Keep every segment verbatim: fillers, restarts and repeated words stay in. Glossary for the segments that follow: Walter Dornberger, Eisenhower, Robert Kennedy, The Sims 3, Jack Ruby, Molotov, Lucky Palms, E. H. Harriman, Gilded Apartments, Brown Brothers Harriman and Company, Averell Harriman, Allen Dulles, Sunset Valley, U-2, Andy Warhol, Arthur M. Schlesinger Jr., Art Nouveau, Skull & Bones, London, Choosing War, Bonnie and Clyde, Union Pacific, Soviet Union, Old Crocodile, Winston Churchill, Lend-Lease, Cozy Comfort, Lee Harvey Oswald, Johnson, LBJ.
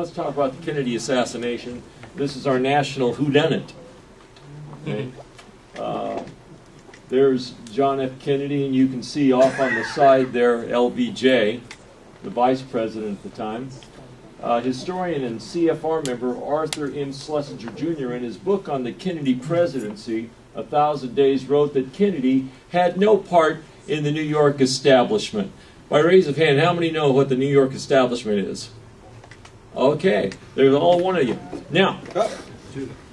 Let's talk about the Kennedy assassination. This is our national whodunit. Okay. Uh, there's John F. Kennedy, and you can see off on the side there L B J, the vice president at the time. Uh, historian and C F R member Arthur M. Schlesinger Junior in his book on the Kennedy presidency, A Thousand Days, wrote that Kennedy had no part in the New York establishment. By raise of hand, how many know what the New York establishment is? Okay, there's all one of you. Now,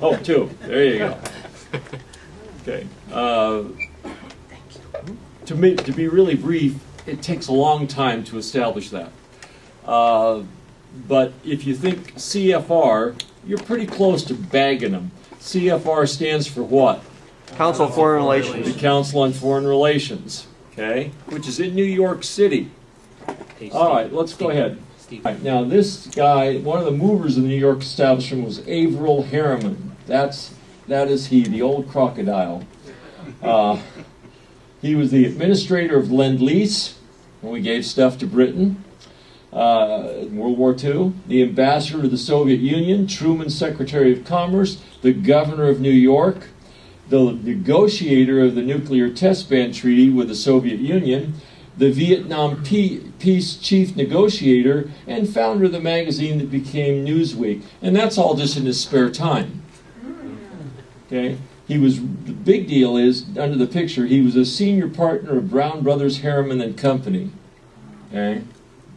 oh, two, there you go. Okay, uh, to, me, to be really brief, it takes a long time to establish that. Uh, but if you think C F R, you're pretty close to bagging them. C F R stands for what? Council on Foreign Relations. The Council on Foreign Relations, okay, which is in New York City. All right, let's go ahead. Right, now this guy, one of the movers of the New York establishment was Averell Harriman. That's, that is he, the old crocodile. Uh, he was the administrator of Lend-Lease, when we gave stuff to Britain uh, in World War Two, the ambassador to the Soviet Union, Truman's Secretary of Commerce, the governor of New York, the negotiator of the nuclear test ban treaty with the Soviet Union, the Vietnam Peace Chief Negotiator, and founder of the magazine that became Newsweek. And that's all just in his spare time. Okay? He was, the big deal is, under the picture, he was a senior partner of Brown Brothers Harriman and Company. Okay?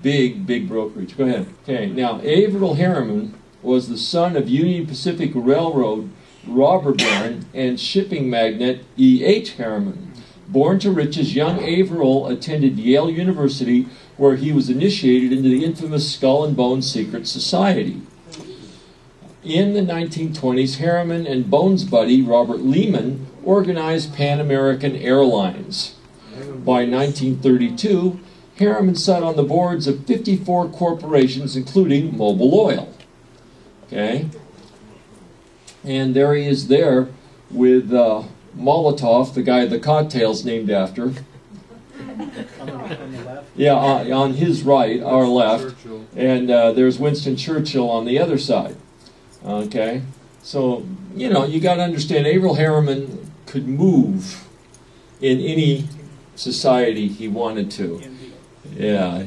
Big, big brokerage. Go ahead. Okay, now, Averell Harriman was the son of Union Pacific Railroad robber baron and shipping magnate E. H. Harriman. Born to riches, young Averell attended Yale University, where he was initiated into the infamous Skull and Bones secret society. In the nineteen twenties, Harriman and Bones' buddy, Robert Lehman, organized Pan American Airlines. By nineteen thirty-two, Harriman sat on the boards of fifty-four corporations, including Mobil Oil. Okay? And there he is there with... Uh, Molotov, the guy the cocktail's named after. Yeah, on, on his right, our left. And uh, there's Winston Churchill on the other side. Okay? So, you know, you got to understand, Averell Harriman could move in any society he wanted to. Yeah.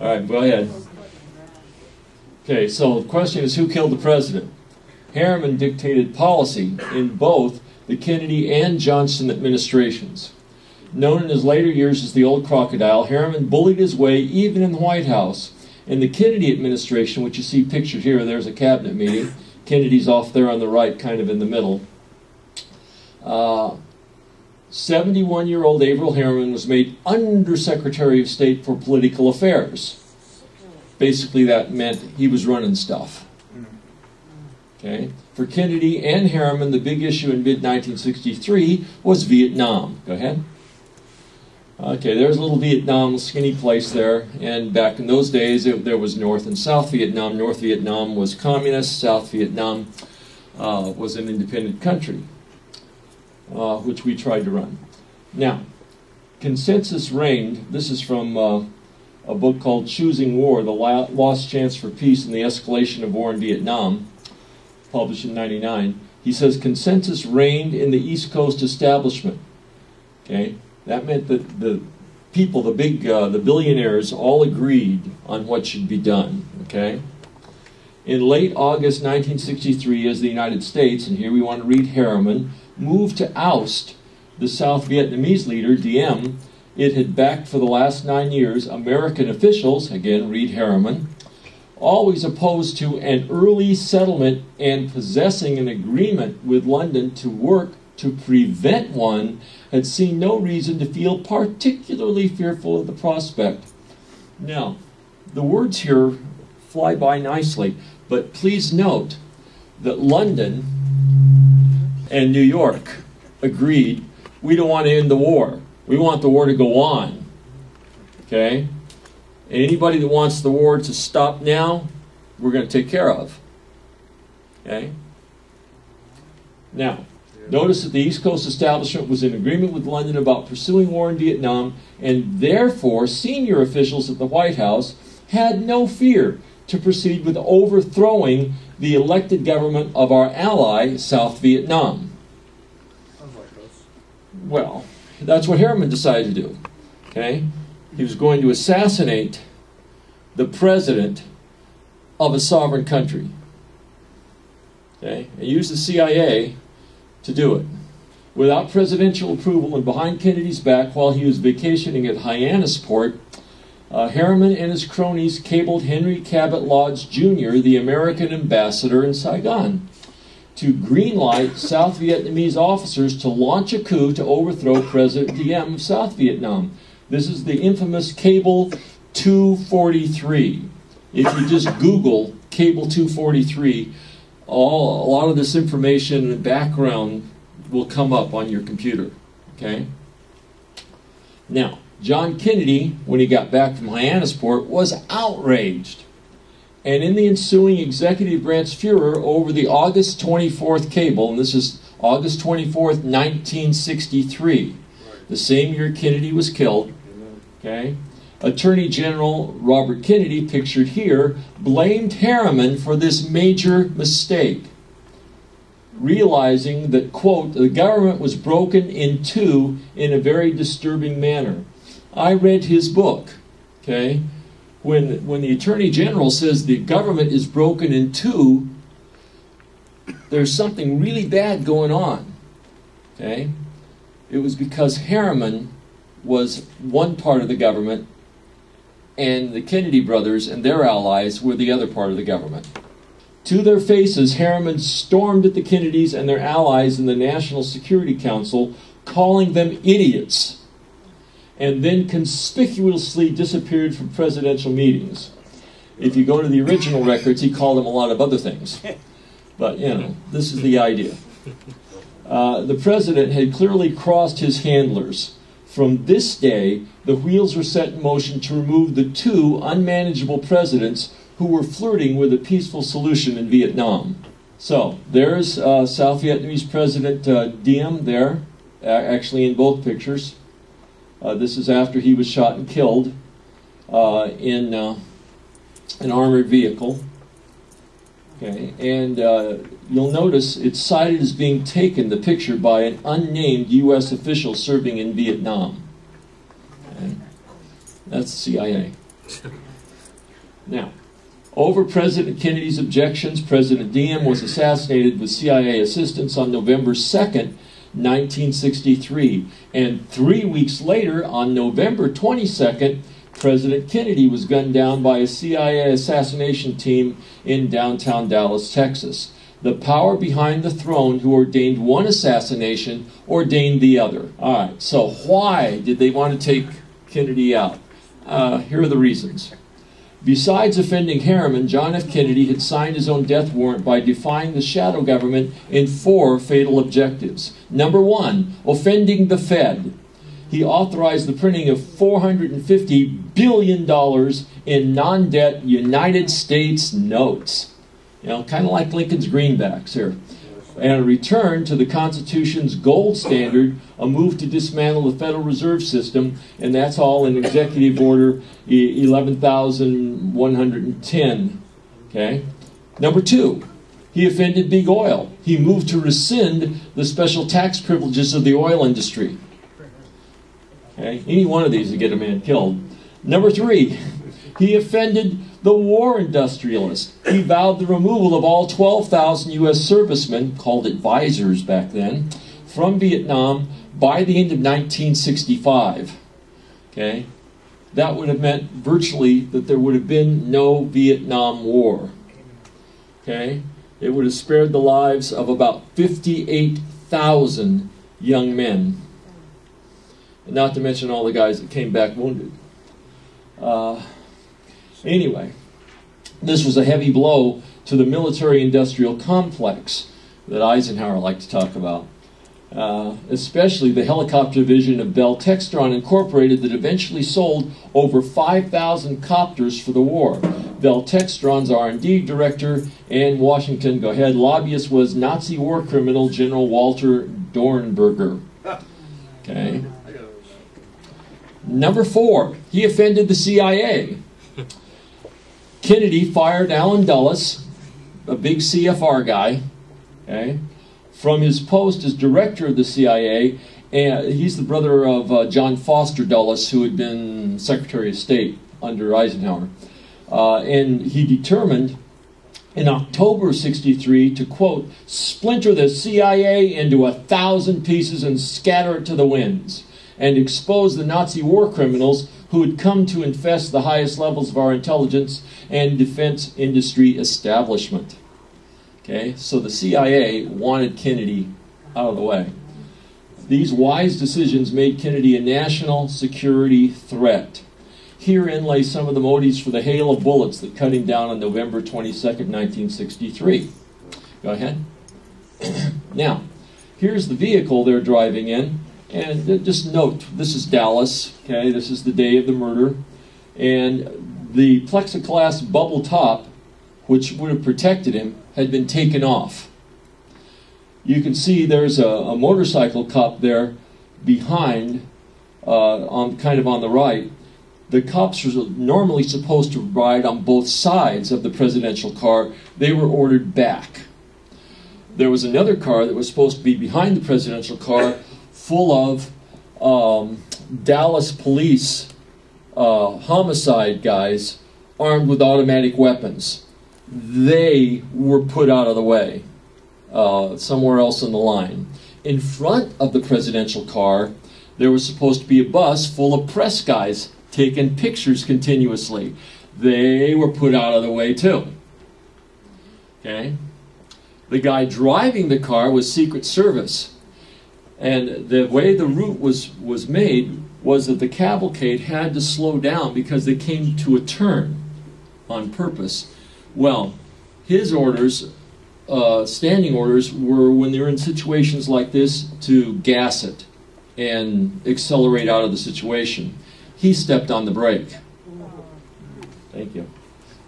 All right, go ahead. Okay, so the question is, who killed the president? Harriman dictated policy in both the Kennedy and Johnson administrations. Known in his later years as the old crocodile, Harriman bullied his way even in the White House. In the Kennedy administration, which you see pictured here, there's a cabinet meeting. Kennedy's off there on the right, kind of in the middle. seventy-one-year-old uh, Averell Harriman was made Undersecretary of State for Political Affairs. Basically, that meant he was running stuff. Okay. For Kennedy and Harriman, the big issue in mid nineteen sixty-three was Vietnam. Go ahead. Okay, there's a little Vietnam, skinny place there. And back in those days, it, there was North and South Vietnam. North Vietnam was communist. South Vietnam uh, was an independent country, uh, which we tried to run. Now, consensus reigned. This is from... Uh, a book called Choosing War, The Lost Chance for Peace and the Escalation of War in Vietnam, published in ninety-nine. He says, consensus reigned in the East Coast establishment. Okay? That meant that the people, the big, uh, the billionaires, all agreed on what should be done. Okay? In late August nineteen sixty-three, as the United States, and here we want to read Harriman, moved to oust the South Vietnamese leader, Diem, it had backed for the last nine years American officials, again, read Harriman, always opposed to an early settlement and possessing an agreement with London to work to prevent one, had seen no reason to feel particularly fearful of the prospect. Now, the words here fly by nicely, but please note that London and New York agreed, we don't want to end the war. We want the war to go on, okay? Anybody that wants the war to stop now, we're going to take care of, okay? Now, notice that the East Coast establishment was in agreement with London about pursuing war in Vietnam, and therefore senior officials at the White House had no fear to proceed with overthrowing the elected government of our ally, South Vietnam. Well, that's what Harriman decided to do. Okay? He was going to assassinate the president of a sovereign country. Okay? And use the C I A to do it. Without presidential approval and behind Kennedy's back while he was vacationing at Hyannis Port, Uh, Harriman and his cronies cabled Henry Cabot Lodge Junior, the American ambassador in Saigon, to greenlight South Vietnamese officers to launch a coup to overthrow President Diem of South Vietnam. This is the infamous Cable two forty-three. If you just Google Cable two forty-three, all, a lot of this information and background will come up on your computer. Okay? Now, John Kennedy, when he got back from Hyannis Port, was outraged. And in the ensuing executive branch furor over the August twenty-fourth cable, and this is August twenty-fourth, nineteen sixty-three, the same year Kennedy was killed, okay, Attorney General Robert Kennedy, pictured here, blamed Harriman for this major mistake, realizing that, quote, the government was broken in two in a very disturbing manner. I read his book, okay? When, when the Attorney General says the government is broken in two, there's something really bad going on, okay? It was because Harriman was one part of the government and the Kennedy brothers and their allies were the other part of the government. To their faces, Harriman stormed at the Kennedys and their allies in the National Security Council, calling them idiots, and then conspicuously disappeared from presidential meetings. If you go to the original records, he called them a lot of other things. But, you know, this is the idea. Uh, the president had clearly crossed his handlers. From this day, the wheels were set in motion to remove the two unmanageable presidents who were flirting with a peaceful solution in Vietnam. So, there's uh, South Vietnamese President uh, Diem there, uh, actually in both pictures. Uh, this is after he was shot and killed uh, in uh, an armored vehicle. Okay, and uh, you'll notice it's cited as being taken, the picture, by an unnamed U S official serving in Vietnam. Okay. That's the C I A. Now, over President Kennedy's objections, President Diem was assassinated with C I A assistance on November second, nineteen sixty-three, and three weeks later, on November twenty-second, President Kennedy was gunned down by a C I A assassination team in downtown Dallas, Texas. The power behind the throne who ordained one assassination ordained the other. All right, so why did they want to take Kennedy out? Uh, here are the reasons. Besides offending Harriman, John F. Kennedy had signed his own death warrant by defying the shadow government in four fatal objectives. Number one, offending the Fed. He authorized the printing of four hundred fifty billion dollars in non-debt United States notes. You know, kind of like Lincoln's greenbacks here. And a return to the Constitution's gold standard, a move to dismantle the Federal Reserve System, and that's all in Executive Order eleven thousand one hundred ten. Okay? Number two, he offended big oil. He moved to rescind the special tax privileges of the oil industry. Okay? Any one of these would get a man killed. Number three, he offended the war industrialist. He vowed the removal of all twelve thousand U S servicemen, called advisors back then, from Vietnam by the end of nineteen sixty-five. Okay? That would have meant virtually that there would have been no Vietnam War. Okay? It would have spared the lives of about fifty-eight thousand young men. And not to mention all the guys that came back wounded. Uh, Anyway, this was a heavy blow to the military-industrial complex that Eisenhower liked to talk about, uh, especially the helicopter division of Bell Textron Incorporated that eventually sold over five thousand copters for the war. Bell Textron's R and D director and Washington, go ahead, lobbyist was Nazi war criminal General Walter Dornberger. Okay. Number four, he offended the C I A. Kennedy fired Allen Dulles, a big C F R guy, okay, from his post as director of the C I A, and he's the brother of uh, John Foster Dulles, who had been Secretary of State under Eisenhower. Uh, and he determined in October sixty-three to, quote, splinter the C I A into a thousand pieces and scatter it to the winds, and expose the Nazi war criminals who had come to infest the highest levels of our intelligence and defense industry establishment. Okay, so the C I A wanted Kennedy out of the way. These wise decisions made Kennedy a national security threat. Herein lay some of the motives for the hail of bullets that cut him down on November twenty-second, nineteen sixty-three. Go ahead. Now, here's the vehicle they're driving in. And just note, this is Dallas, okay? This is the day of the murder. And the plexiglass bubble top, which would have protected him, had been taken off. You can see there's a, a motorcycle cop there behind, uh, on kind of on the right. The cops were normally supposed to ride on both sides of the presidential car. They were ordered back. There was another car that was supposed to be behind the presidential car, full of um, Dallas police uh, homicide guys armed with automatic weapons. They were put out of the way uh, somewhere else in the line. In front of the presidential car, there was supposed to be a bus full of press guys taking pictures continuously. They were put out of the way too. Okay? The guy driving the car was Secret Service. And the way the route was, was made was that the cavalcade had to slow down because they came to a turn on purpose. Well, his orders, uh, standing orders, were when they were in situations like this to gas it and accelerate out of the situation. He stepped on the brake. Thank you.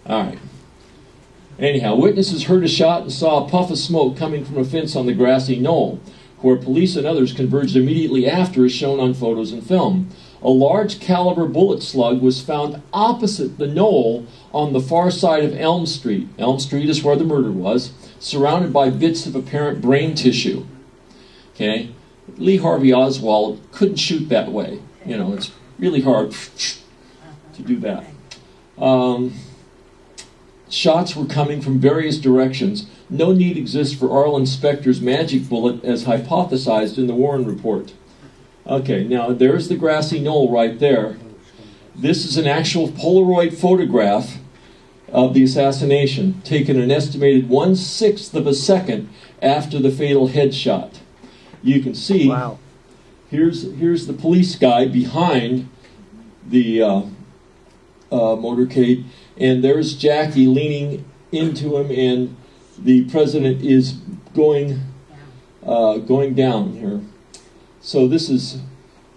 All right. Anyhow, witnesses heard a shot and saw a puff of smoke coming from a fence on the grassy knoll, where police and others converged immediately after, as shown on photos and film. A large caliber bullet slug was found opposite the knoll on the far side of Elm Street. Elm Street is where the murder was, surrounded by bits of apparent brain tissue. Okay? Lee Harvey Oswald couldn't shoot that way. You know, it's really hard to do that. Um, shots were coming from various directions. No need exists for Arlen Specter's magic bullet as hypothesized in the Warren Report. Okay, now there's the grassy knoll right there. This is an actual Polaroid photograph of the assassination, taken an estimated one-sixth of a second after the fatal headshot. You can see, wow. here's, here's the police guy behind the uh, uh, motorcade, and there's Jackie leaning into him, and the president is going, uh, going down here. So this is,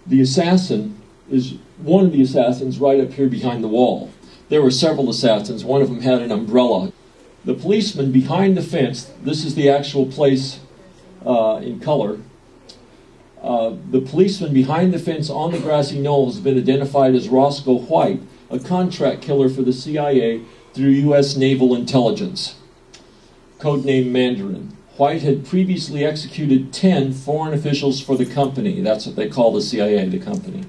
the assassin is one of the assassins right up here behind the wall. There were several assassins. One of them had an umbrella. The policeman behind the fence, this is the actual place uh, in color. Uh, the policeman behind the fence on the grassy knoll has been identified as Roscoe White, a contract killer for the C I A through U S Naval Intelligence. Codename Mandarin. White had previously executed ten foreign officials for the company. That's what they call the C I A, the company.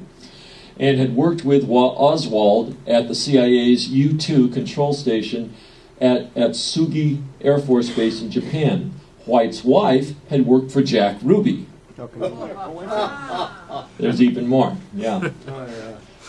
And had worked with Oswald at the C I A's U two control station at, at Sugi Air Force Base in Japan. White's wife had worked for Jack Ruby. There's even more, yeah.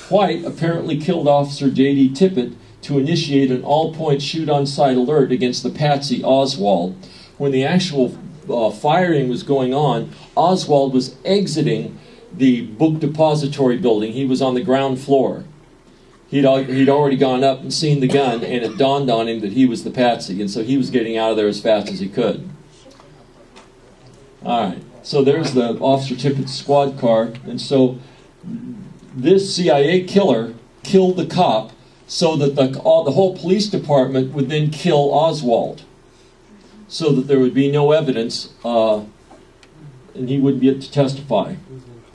White apparently killed Officer J D Tippett to initiate an all-point shoot-on-sight alert against the patsy Oswald. When the actual uh, firing was going on, Oswald was exiting the book depository building. He was on the ground floor. He'd, al he'd already gone up and seen the gun, and it dawned on him that he was the patsy, and so he was getting out of there as fast as he could. All right, so there's the Officer Tippett's squad car, and so this C I A killer killed the cop, so that the, all, the whole police department would then kill Oswald, so that there would be no evidence uh, and he wouldn't get to testify.